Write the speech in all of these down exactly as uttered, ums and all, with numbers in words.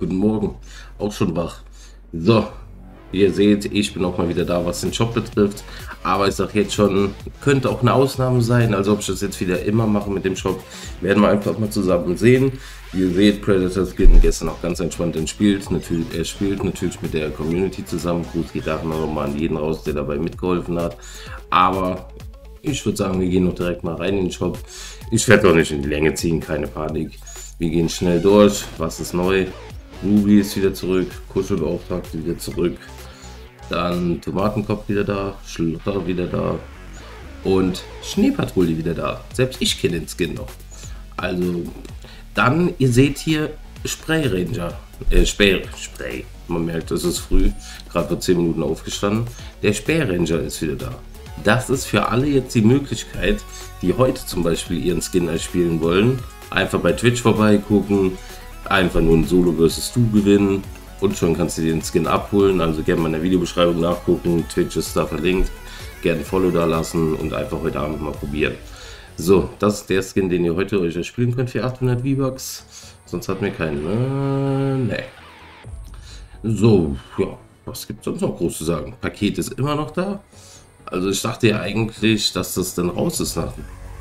Guten Morgen, auch schon wach. So, ihr seht, ich bin auch mal wieder da, was den Shop betrifft. Aber ich sage jetzt schon, könnte auch eine Ausnahme sein. Also ob ich das jetzt wieder immer mache mit dem Shop, werden wir einfach mal zusammen sehen. Wie ihr seht, Predators gehen gestern auch ganz entspannt ins Spiel. Natürlich, er spielt natürlich mit der Community zusammen. Gut, geht auch nochmal an jeden raus, der dabei mitgeholfen hat. Aber ich würde sagen, wir gehen noch direkt mal rein in den Shop. Ich werde doch nicht in die Länge ziehen, keine Panik. Wir gehen schnell durch. Was ist neu? Ruby ist wieder zurück, Kuschelbeauftragte wieder zurück, dann Tomatenkopf wieder da, Schlotter wieder da und Schneepatrouille wieder da. Selbst ich kenne den Skin noch. Also, dann, ihr seht hier Spray Ranger, äh, Spray, Spray, man merkt, es ist früh, gerade vor zehn Minuten aufgestanden. Der Spray Ranger ist wieder da. Das ist für alle jetzt die Möglichkeit, die heute zum Beispiel ihren Skin erspielen wollen, einfach bei Twitch vorbeigucken. Einfach nur ein Solo versus Du gewinnen und schon kannst du den Skin abholen. Also gerne mal in der Videobeschreibung nachgucken, Twitch ist da verlinkt. Gerne Follow da lassen und einfach heute Abend mal probieren. So, das ist der Skin, den ihr heute euch erspielen könnt für achthundert V-Bucks. Sonst hat mir keinen. Äh, nee. So, ja, was gibt es sonst noch groß zu sagen? Paket ist immer noch da. Also ich dachte ja eigentlich, dass das dann raus ist nach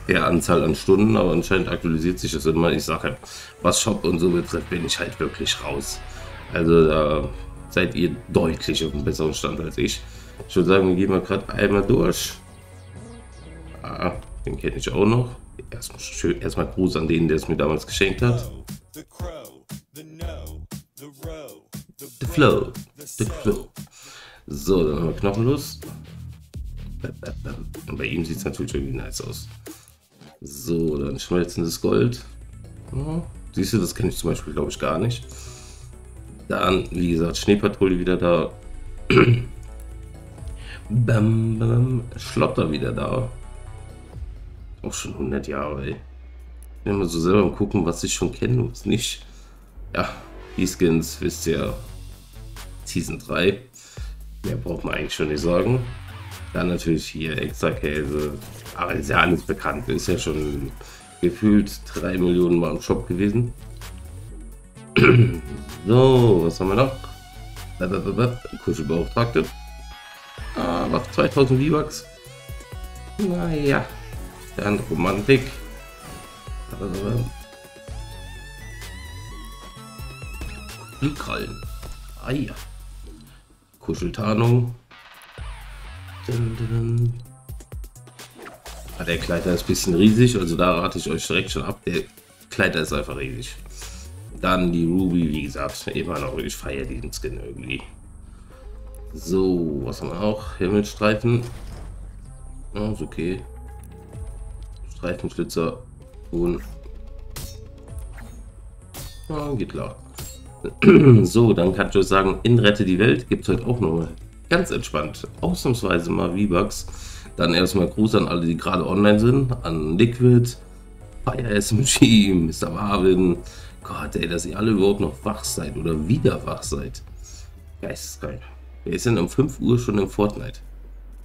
der Anzahl an Stunden, aber anscheinend aktualisiert sich das immer. Ich sage, was Shop und so betrifft, bin ich halt wirklich raus. Also da seid ihr deutlich auf einem besseren Stand als ich. Ich würde sagen, wir gehen mal gerade einmal durch. Ah, den kenne ich auch noch. Erstmal schön, erstmal Gruß an den, der es mir damals geschenkt hat. The Crow, the No, the Row, the Bro, the Flow, the Flow. So, dann haben wir Knochenlust. Und bei ihm sieht es natürlich irgendwie nice aus. So, dann schmelzendes Gold. Ja, siehst du, das kenne ich zum Beispiel, glaube ich, gar nicht. Dann, wie gesagt, Schneepatrouille wieder da. Bam, bam, Schlotter wieder da. Auch schon hundert Jahre, ey. Ich bin immer so selber am gucken, was ich schon kenne und was nicht. Ja, die Skins, wisst ihr, Season drei. Mehr braucht man eigentlich schon nicht sagen. Dann natürlich hier extra Käse. Aber ist ja alles bekannt. Ist ja schon gefühlt drei Millionen Mal im Shop gewesen. So, was haben wir noch? Kuschelbeauftragte. Ah, was? zweitausend V-Bucks. Naja. Dann Romantik. Glühkrallen. Ah ja. Kuscheltarnung. Ah, der Kleider ist ein bisschen riesig, also da rate ich euch direkt schon ab, der Kleider ist einfach riesig. Dann die Ruby, wie gesagt, immer noch, ich feiere diesen Skin irgendwie. So, was haben wir auch? Himmelstreifen. Ja, ist okay. Streifenschlitzer und... Ja, geht klar. So, dann kann ich euch sagen, in Rette die Welt gibt es heute auch nochmal ganz entspannt ausnahmsweise mal V-Bucks. Dann erstmal Gruß an alle, die gerade online sind, an Liquid, Fire S M G, Mister Marvin. Gott, ey, dass ihr alle überhaupt noch wach seid oder wieder wach seid. Geistesgeil. Wer ist denn um fünf Uhr schon im Fortnite?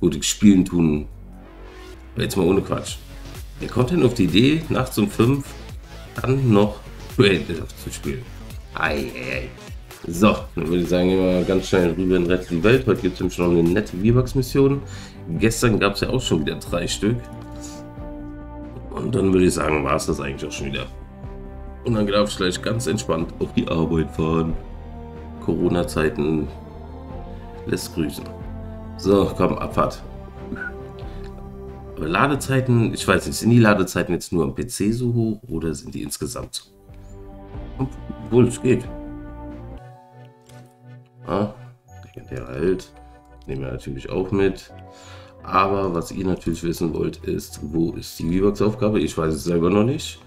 Gut, spielen tun. Jetzt mal ohne Quatsch. Wer kommt denn auf die Idee, nachts um fünf dann noch Predators zu spielen? Ei, ei, ei. So, dann würde ich sagen, gehen wir ganz schnell rüber in Rette die Welt. Heute gibt es nämlich noch eine nette V-Bucks-Mission. Gestern gab es ja auch schon wieder drei Stück. Und dann würde ich sagen, war es das eigentlich auch schon wieder. Und dann darf ich gleich ganz entspannt auf die Arbeit fahren. Corona-Zeiten lässt grüßen. So, komm, Abfahrt. Aber Ladezeiten, ich weiß nicht, sind die Ladezeiten jetzt nur am P C so hoch oder sind die insgesamt so hoch? Obwohl, es geht. Ah, der halt, nehmen wir natürlich auch mit. Aber was ihr natürlich wissen wollt, ist, wo ist die V-Bucks-Aufgabe? Ich weiß es selber noch nicht.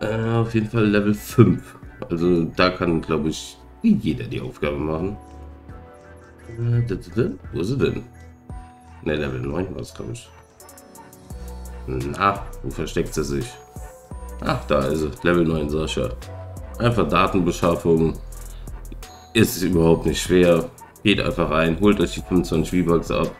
Äh, auf jeden Fall Level fünf. Also da kann, glaube ich, jeder die Aufgabe machen. Äh, da, da, da. Wo ist sie denn? Ne, Level neun war es, glaube ich. Na, wo versteckt sie sich? Ach, da ist sie. Level neun, Sascha. Einfach Datenbeschaffung. Ist überhaupt nicht schwer, geht einfach rein, holt euch die fünfundzwanzig V-Bucks ab.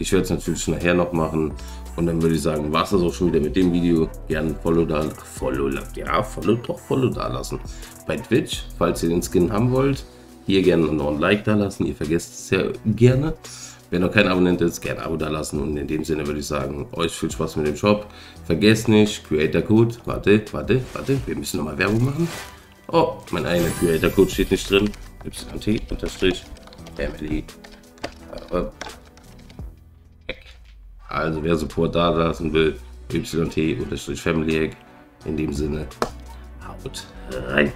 Ich werde es natürlich nachher noch machen Und dann würde ich sagen, war es das auch schon wieder mit dem Video. Gerne Follow da, Follow, ja, Follow, doch Follow da lassen. Bei Twitch, falls ihr den Skin haben wollt, hier gerne noch ein Like da lassen. Ihr vergesst es ja gerne. Wenn noch kein Abonnent ist, gerne ein Abo da lassen. Und in dem Sinne würde ich sagen, euch viel Spaß mit dem Shop. Vergesst nicht, Creator Code. Warte, warte, warte. Wir müssen nochmal Werbung machen. Oh, mein eigener Creator Code steht nicht drin. Y T unterstrich Family Hack. Also wer Support da lassen will, Y T unterstrich Family Hack. In dem Sinne, haut rein.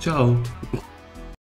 Ciao.